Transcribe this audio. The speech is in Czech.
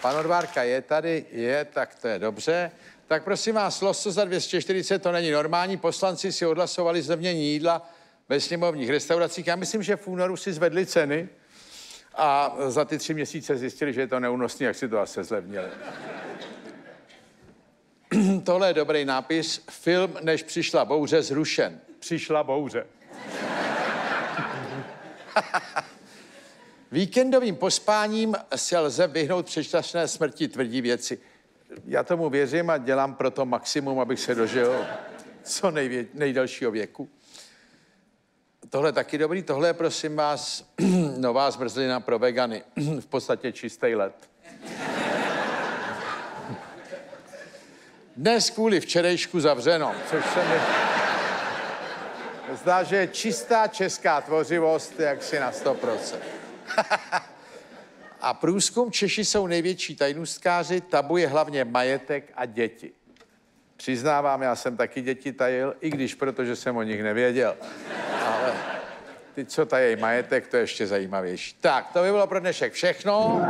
Pan Odvárka je tady, je, tak to je dobře. Tak prosím vás, loso za 240 to není normální. Poslanci si odhlasovali zlevnění jídla ve sněmovních restauracích. Já myslím, že v únoru si zvedli ceny a za ty 3 měsíce zjistili, že je to neúnosné, jak si to asi zlevnili. Tohle je dobrý nápis. Film Než přišla bouře zrušen. Přišla bouře. Víkendovým pospáním si lze vyhnout předčasné smrti, tvrdí vědci. Já tomu věřím a dělám proto maximum, abych se dožil co nejdelšího věku. Tohle je taky dobrý. Tohle je, prosím vás, nová zmrzlina pro vegany. V podstatě čistý led. Dnes kvůli včerejšku zavřeno, což se mi zdá, že je čistá česká tvořivost jaksi na 100%. A průzkum: Češi jsou největší tajnůstkáři, tabu je hlavně majetek a děti. Přiznávám, já jsem taky děti tajil, i když protože jsem o nich nevěděl. Ale ty, co tají majetek, to je ještě zajímavější. Tak, to by bylo pro dnešek všechno.